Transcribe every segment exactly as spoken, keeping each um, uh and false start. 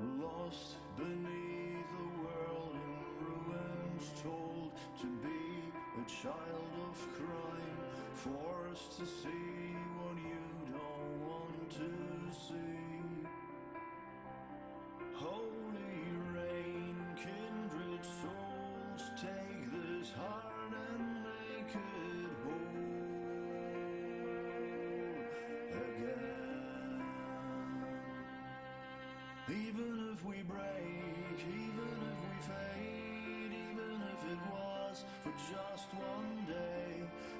lost beneath a world in ruins, told to be a child of crime, forced to see what you don't want to see. Holy rain, kindred souls, take this heart and make it whole again. Even if we break, even if we fade, even if it was for just one day,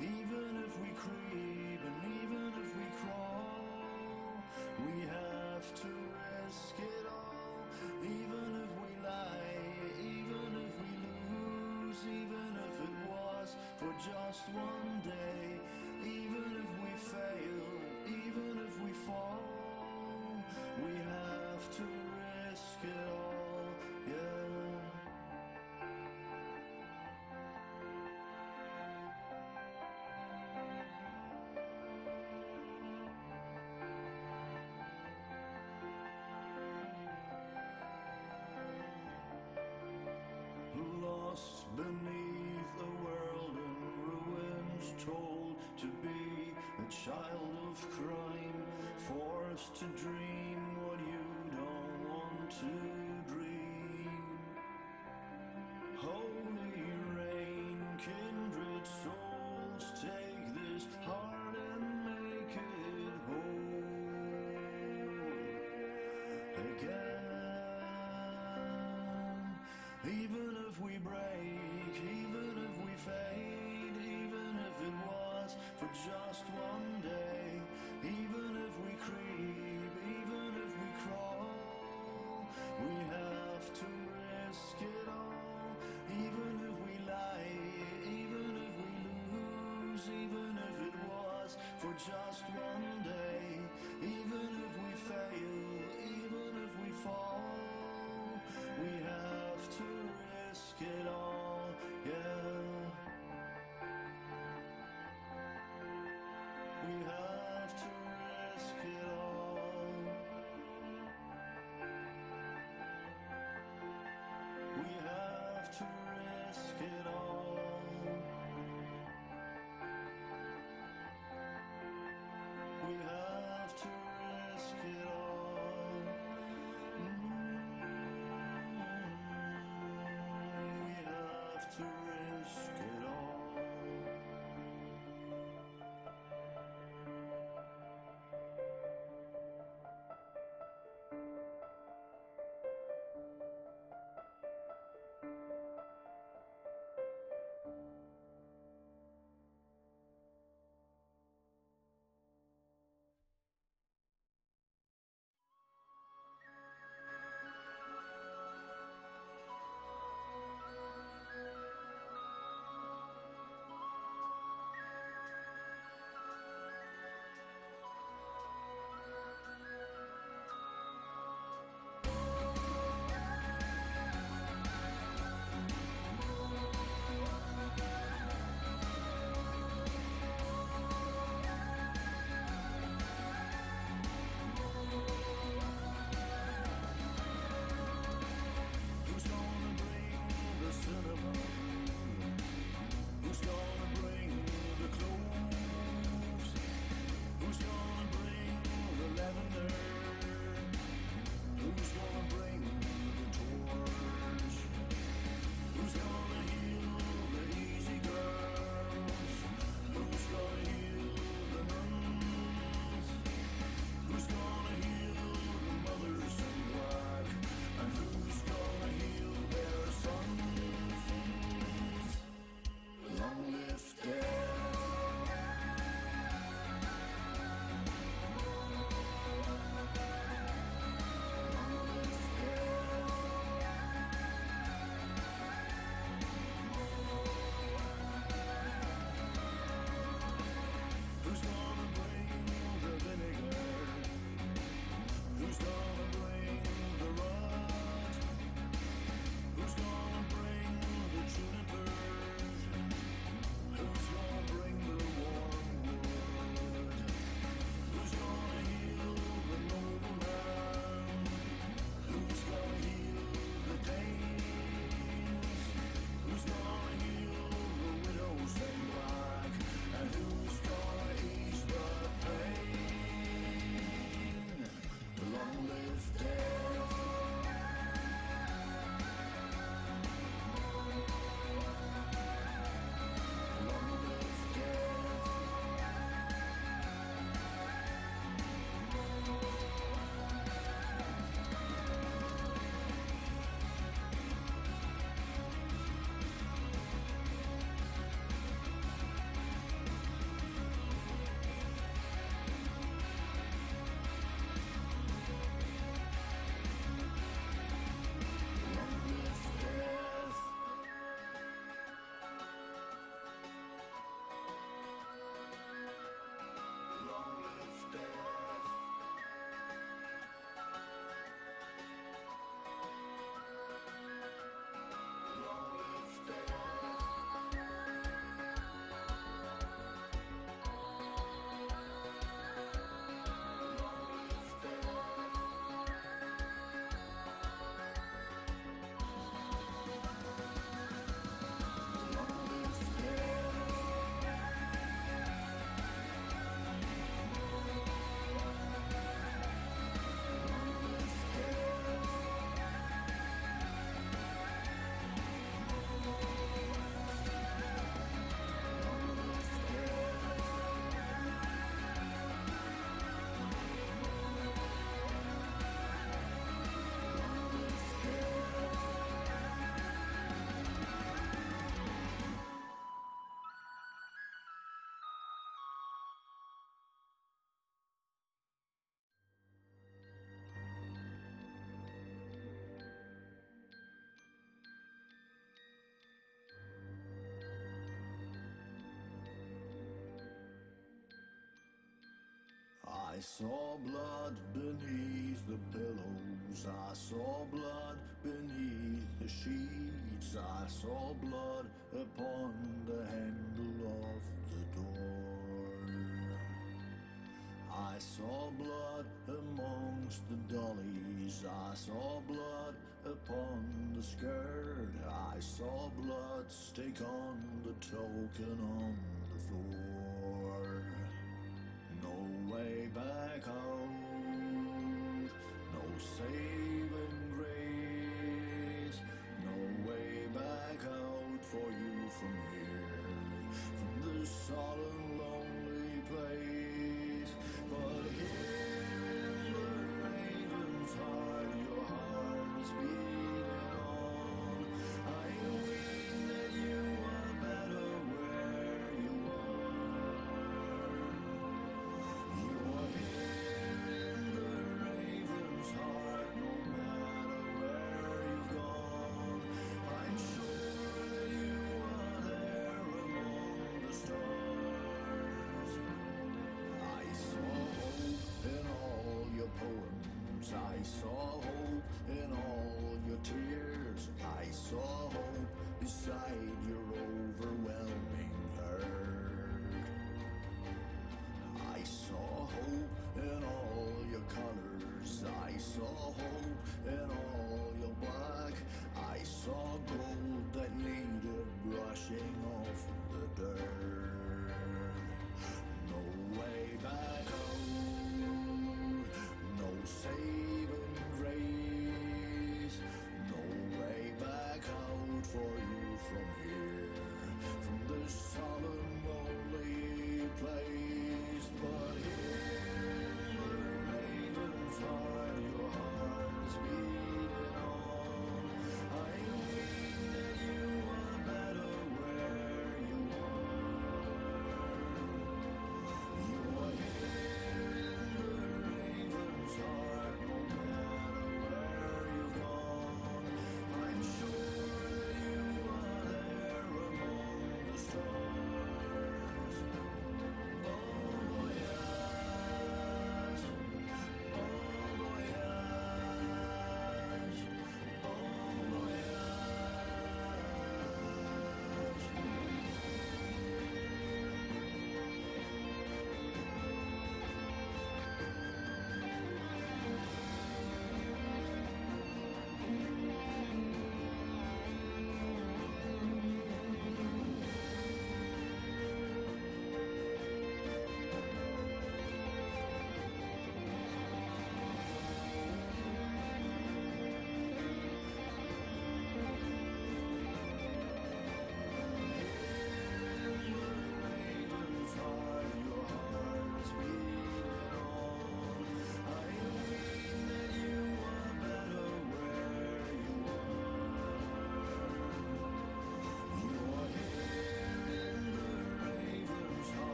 even if we creep and even if we crawl, we have to risk it all. Even if we lie, even if we lose, even if it was for just one day, even if we fail, even if we fall, we have to risk it all, yeah. Lost beneath a world in ruins, told to be a child of crime, forced to dream what you don't want to dream. Holy rain, kindred souls, take this heart and make it whole again. Even if we break, even if we fade, even if it was for just one day, even if we creep, even if we crawl, we have to risk it all. Even if we lie, even if we lose, even if it was for just one day, even if we fail, even if we fall, we have to risk it all, yeah. We have to risk it all. We have to risk it all. We have to risk it all. To risk it all. I saw blood beneath the pillows, I saw blood beneath the sheets, I saw blood upon the handle of the door. I saw blood amongst the dollies, I saw blood upon the skirt, I saw blood stick on the token on the floor. No way back.